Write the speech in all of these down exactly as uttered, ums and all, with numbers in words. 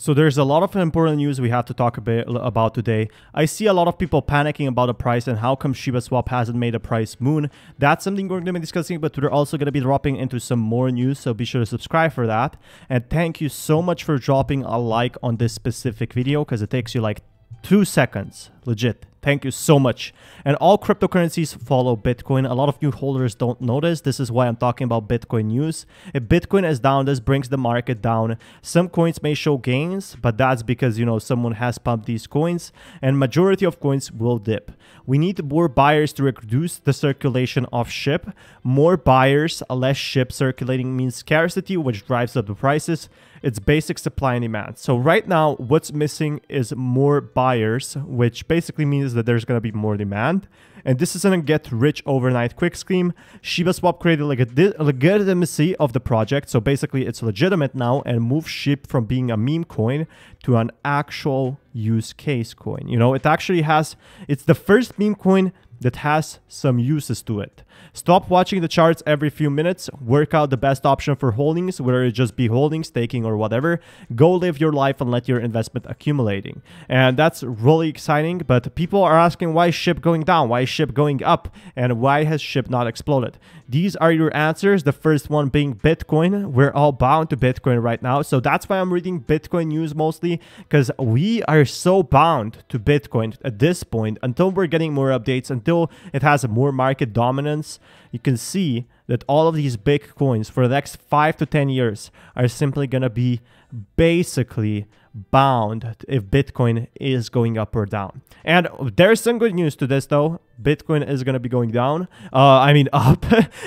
So there's a lot of important news we have to talk a bit about today. I see a lot of people panicking about the price and how come ShibaSwap hasn't made a price moon. That's something we're going to be discussing, but we're also going to be dropping into some more news, so be sure to subscribe for that. And thank you so much for dropping a like on this specific video, because it takes you like two seconds, legit. Thank you so much. And all cryptocurrencies follow Bitcoin. A lot of new holders don't notice. This is why I'm talking about Bitcoin news. If Bitcoin is down, this brings the market down. Some coins may show gains, but that's because, you know, someone has pumped these coins, and majority of coins will dip. We need more buyers to reduce the circulation of SHIB. More buyers, less SHIB circulating means scarcity, which drives up the prices. It's basic supply and demand. So right now, what's missing is more buyers, which basically means that there's going to be more demand, and this is going to get rich overnight quick scheme. ShibaSwap created like a legitimacy of the project, so basically it's legitimate now, and moved SHIB from being a meme coin to an actual use case coin. You know, it actually has, it's the first meme coin that has some uses to it. Stop watching the charts every few minutes. Work out the best option for holdings, whether it just be holdings, staking, or whatever. Go live your life and let your investment accumulating. And that's really exciting, but people are asking, why is SHIB going down? Why is SHIB going up? And why has SHIB not exploded? These are your answers. The first one being Bitcoin. We're all bound to Bitcoin right now. So that's why I'm reading Bitcoin news mostly, because we are so bound to Bitcoin at this point until we're getting more updates, until it has more market dominance. You can see that all of these big coins for the next five to ten years are simply going to be basically bound if Bitcoin is going up or down. And there's some good news to this though. Bitcoin is going to be going down. Uh, I mean up.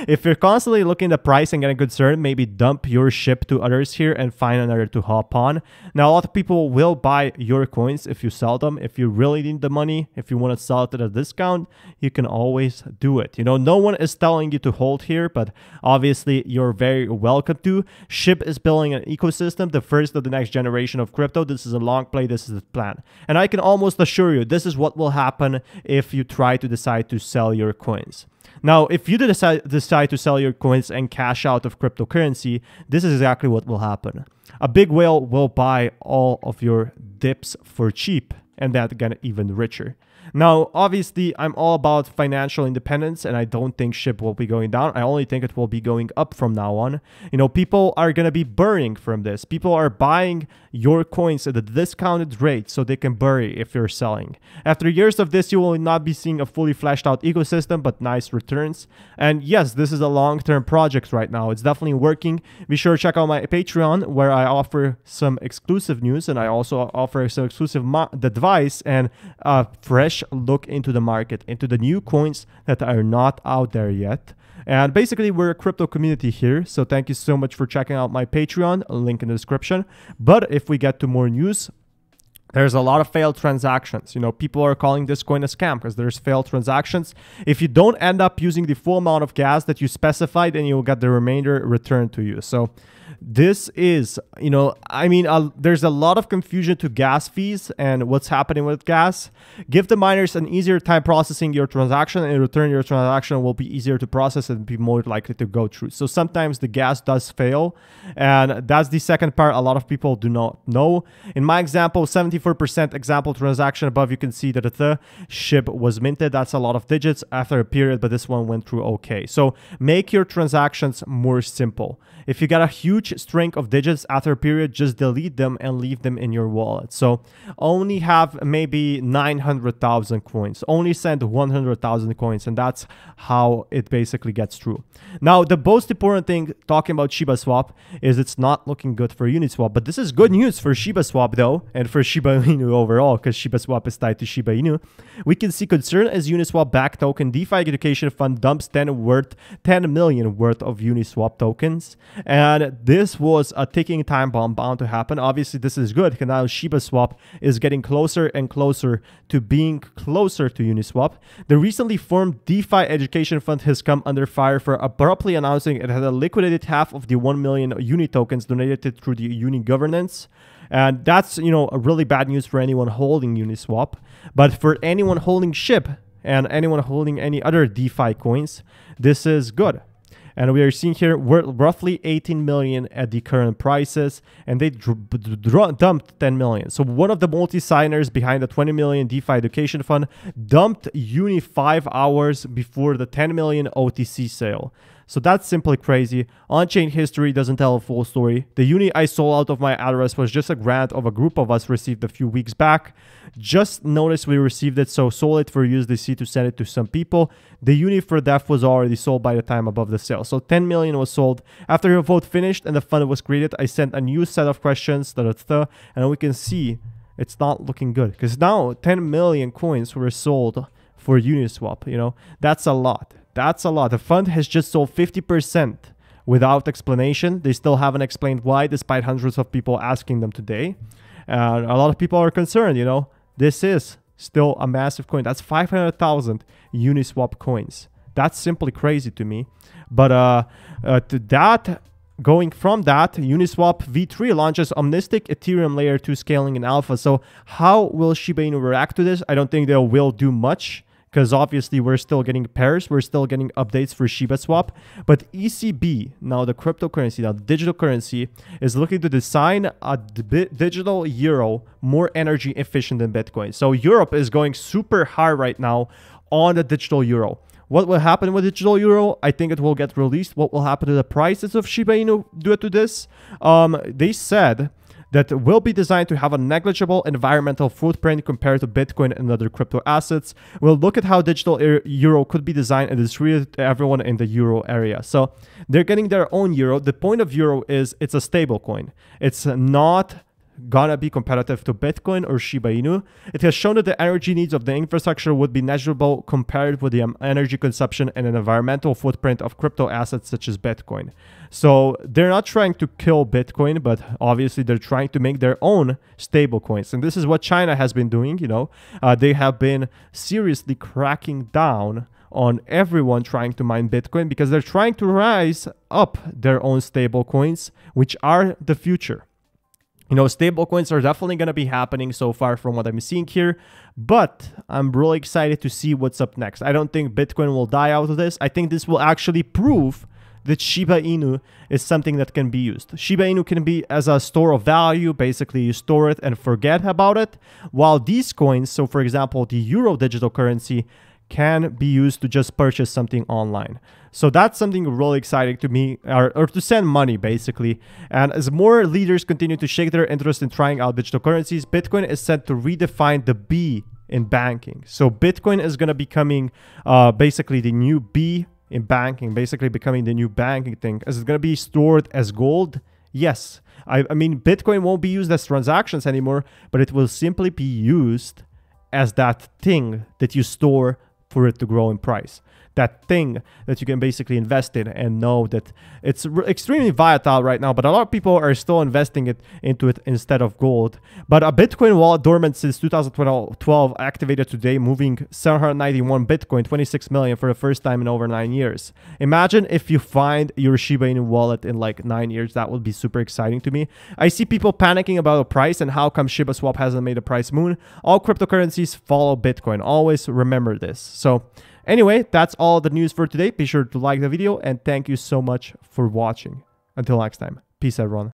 If you're constantly looking at the price and getting concerned, maybe dump your SHIB to others here and find another to hop on. Now, a lot of people will buy your coins if you sell them. If you really need the money, if you want to sell it at a discount, you can always do it. You know, no one is telling you to hold here, but obviously you're very welcome to. SHIB is building an ecosystem, the first of the next generation of crypto. This is a long play. This is the plan. And I can almost assure you, this is what will happen if you try to decide decide to sell your coins. Now, if you decide, decide to sell your coins and cash out of cryptocurrency, this is exactly what will happen. A big whale will buy all of your dips for cheap, and that gets even richer. Now, obviously, I'm all about financial independence, and I don't think SHIB will be going down. I only think it will be going up from now on. You know, people are going to be burning from this. People are buying your coins at a discounted rate so they can bury if you're selling. After years of this, you will not be seeing a fully fleshed out ecosystem, but nice returns. And yes, this is a long-term project right now. It's definitely working. Be sure to check out my Patreon, where I offer some exclusive news, and I also offer some exclusive advice and uh, fresh look into the market, into the new coins that are not out there yet. And basically, we're a crypto community here, so thank you so much for checking out my Patreon, link in the description. But if we get to more news, there's a lot of failed transactions. You know, people are calling this coin a scam because there's failed transactions. If you don't end up using the full amount of gas that you specified, then you'll get the remainder returned to you. So this is, you know, I mean, uh, there's a lot of confusion to gas fees and what's happening with gas. Give the miners an easier time processing your transaction, and in return, your transaction will be easier to process and be more likely to go through. So sometimes the gas does fail. And that's the second part a lot of people do not know. In my example, seventy-four percent example transaction above, you can see that the SHIB was minted. That's a lot of digits after a period, but this one went through okay. So make your transactions more simple. If you got a huge string of digits after a period, just delete them and leave them in your wallet. So only have maybe nine hundred thousand coins, only send one hundred thousand coins, and that's how it basically gets through. Now, the most important thing talking about ShibaSwap is it's not looking good for Uniswap, but this is good news for ShibaSwap though, and for ShibaSwap Shiba Inu overall, because ShibaSwap is tied to Shiba Inu. We can see concern as Uniswap backed token DeFi education fund dumps ten worth ten million worth of Uniswap tokens, and this was a ticking time bomb bound to happen. Obviously, this is good because now ShibaSwap is getting closer and closer to being closer to Uniswap. The recently formed DeFi education fund has come under fire for abruptly announcing it had liquidated half of the one million Uni tokens donated through the Uni governance. And that's, you know, a really bad news for anyone holding Uniswap. But for anyone holding SHIB and anyone holding any other DeFi coins, this is good. And we are seeing here we're roughly eighteen million at the current prices, and they dumped ten million. So one of the multi-signers behind the twenty million DeFi education fund dumped Uni five hours before the ten million O T C sale. So that's simply crazy. On-chain history doesn't tell a full story. The Uni I sold out of my address was just a grant of a group of us received a few weeks back. Just noticed we received it, so sold it for U S D C to send it to some people. The Uni for D E F was already sold by the time above the sale. So ten million was sold. After your vote finished and the fund was created, I sent a new set of questions, da, da, da, and we can see it's not looking good. Because now ten million coins were sold for Uniswap, you know, that's a lot. That's a lot. The fund has just sold fifty percent without explanation. They still haven't explained why, despite hundreds of people asking them today. Uh, a lot of people are concerned, you know. This is still a massive coin. That's five hundred thousand Uniswap coins. That's simply crazy to me. But uh, uh, to that... Going from that, Uniswap v three launches Omnistic Ethereum Layer two scaling in alpha. So how will Shiba Inu react to this? I don't think they will do much, because obviously we're still getting pairs, we're still getting updates for ShibaSwap. But E C B, now the cryptocurrency, now the digital currency, is looking to design a digital euro more energy efficient than Bitcoin. So Europe is going super high right now on the digital euro. What will happen with digital euro? I think it will get released. What will happen to the prices of Shiba Inu due to this? Um, they said that it will be designed to have a negligible environmental footprint compared to Bitcoin and other crypto assets. We'll look at how digital euro could be designed and distributed to everyone in the euro area. So they're getting their own euro. The point of euro is it's a stable coin. It's not gonna be competitive to Bitcoin or Shiba Inu. It has shown that the energy needs of the infrastructure would be negligible compared with the um, energy consumption and an environmental footprint of crypto assets such as Bitcoin. So they're not trying to kill Bitcoin, but obviously they're trying to make their own stable coins. And this is what China has been doing, you know. Uh, they have been seriously cracking down on everyone trying to mine Bitcoin because they're trying to rise up their own stable coins, which are the future. You know, stablecoins are definitely going to be happening so far from what I'm seeing here, but I'm really excited to see what's up next. I don't think Bitcoin will die out of this. I think this will actually prove that Shiba Inu is something that can be used. Shiba Inu can be as a store of value. Basically, you store it and forget about it, while these coins, so for example, the euro digital currency, can be used to just purchase something online. So that's something really exciting to me, or, or to send money basically. And as more leaders continue to shake their interest in trying out digital currencies, Bitcoin is set to redefine the B in banking. So Bitcoin is going to be becoming uh, basically the new B in banking, basically becoming the new banking thing. Is it going to be stored as gold? Yes. I, I mean, Bitcoin won't be used as transactions anymore, but it will simply be used as that thing that you store for it to grow in price. That thing that you can basically invest in and know that it's extremely volatile right now, but a lot of people are still investing it into it instead of gold. But a Bitcoin wallet dormant since two thousand twelve activated today, moving seven hundred ninety-one Bitcoin, twenty-six million for the first time in over nine years. Imagine if you find your Shiba Inu wallet in like nine years, that would be super exciting to me. I see people panicking about the price and how come ShibaSwap hasn't made a price moon. All cryptocurrencies follow Bitcoin. Always remember this. So anyway, that's all the news for today. Be sure to like the video and thank you so much for watching. Until next time, peace everyone.